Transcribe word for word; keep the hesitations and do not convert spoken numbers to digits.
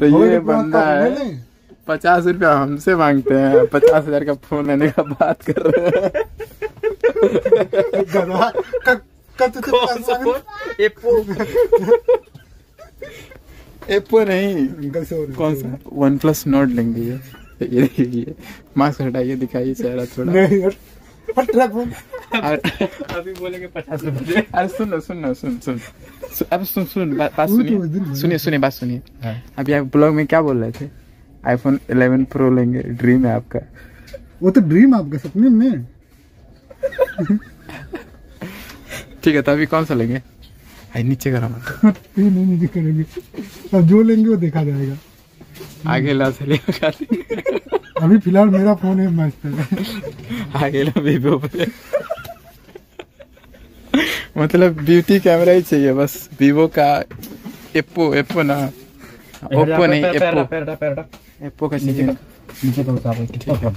तो ये बंदा है पचास रुपया हमसे मांगते हैं, पचास हजार का फोन लेने का बात कर रहे हैं। एप्पो नहीं, कौन सा वन प्लस नोट लेंगे। ये ये देखिए, मास्क हटाइए, दिखाइए चेहरा थोड़ा। अभी बोलेंगे पचास रुपये। अरे सुनो सुनो सुन सुन अब सुन सुन बात सुनिए सुनिए सुनिए बात सुनिए। अभी आप ब्लॉग में क्या बोल रहे थे? आईफोन इलेवन प्रो लेंगे, ड्रीम है आपका। वो तो ड्रीम आपका, सपने में। ठीक है, तो अभी कौन सा लेंगे? आई नीचे करा मत। नहीं नहीं करेंगे, अब जो लेंगे वो देखा जाएगा। आगे ला चले अभी फिलहाल मेरा फोन है मस्त है। आगे ला वीवो पे मतलब ब्यूटी कैमरा ही चाहिए बस। वीवो का एप्पो एप्पो ना ओप्पो नहीं एप्पो एप्पो का चाहिए।